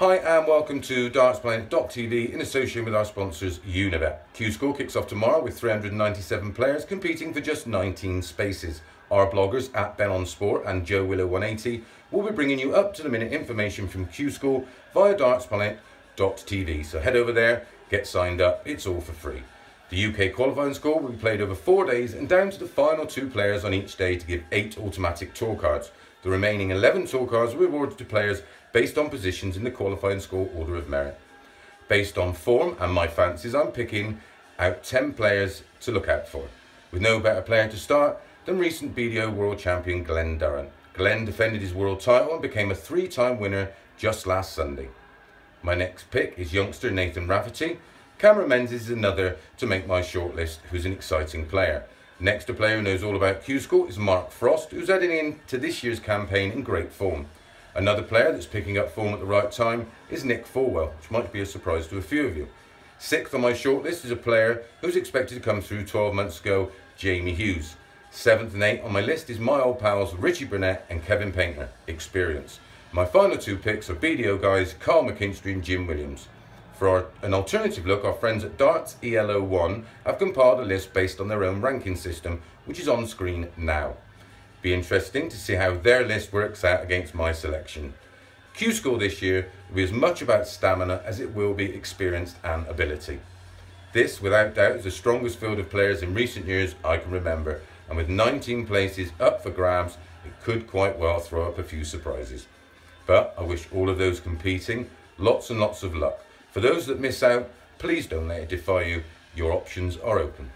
Hi and welcome to dartsplanet.tv in association with our sponsors Unibet. Q School kicks off tomorrow with 397 players competing for just 19 spaces. Our bloggers at BenOnSport and Joe Willow180 will be bringing you up to the minute information from Q School via dartsplanet.tv. So head over there, get signed up, it's all for free. The UK qualifying score will be played over 4 days and down to the final 2 players on each day to give 8 automatic tour cards. The remaining 11 tour cards will be awarded to players based on positions in the qualifying score order of merit. Based on form and my fancies, I'm picking out 10 players to look out for, with no better player to start than recent BDO world champion Glenn Durrant. Glenn defended his world title and became a 3-time winner just last Sunday. My next pick is youngster Nathan Rafferty. Cameron Menzies is another to make my shortlist who's an exciting player. Next, a player who knows all about Q School is Mark Frost, who's heading into this year's campaign in great form. Another player that's picking up form at the right time is Nick Falwell, which might be a surprise to a few of you. 6th on my shortlist is a player who's expected to come through 12 months ago, Jamie Hughes. 7th and 8th on my list is my old pals Richie Burnett and Kevin Painter, experience. My final 2 picks are BDO guys Carl McKinstry and Jim Williams. For an alternative look, our friends at Darts ELO1 have compiled a list based on their own ranking system, which is on screen now. Be interesting to see how their list works out against my selection. Q School this year will be as much about stamina as it will be experience and ability. This, without doubt, is the strongest field of players in recent years I can remember, and with 19 places up for grabs, it could quite well throw up a few surprises. But I wish all of those competing lots and lots of luck. For those that miss out, please don't let it defy you. Your options are open.